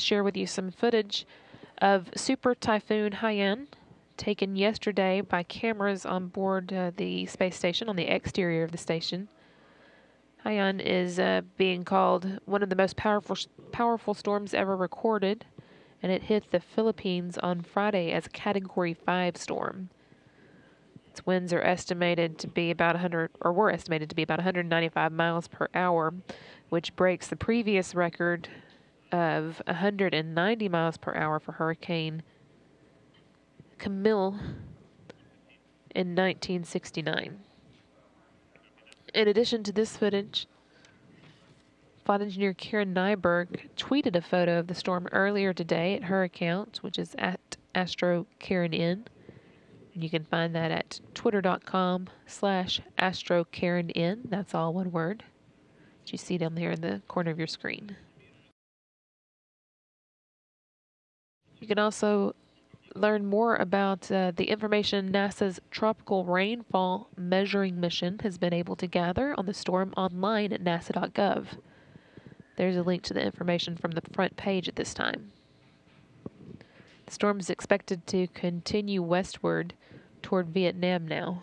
share with you some footage of Super Typhoon Haiyan taken yesterday by cameras on board the space station, on the exterior of the station. Haiyan is being called one of the most powerful storms ever recorded, and it hit the Philippines on Friday as a Category 5 storm. Its winds are estimated to be about 195 miles per hour, which breaks the previous record of 190 miles per hour for Hurricane Camille in 1969. In addition to this footage, flight engineer Karen Nyberg tweeted a photo of the storm earlier today at her account, which is at AstroKarenN. And you can find that at twitter.com/AstroKarenN. That's all one word, which you see down there in the corner of your screen. You can also learn more about the information NASA's Tropical Rainfall Measuring Mission has been able to gather on the storm online at nasa.gov. There's a link to the information from the front page at this time. The storm is expected to continue westward toward Vietnam now.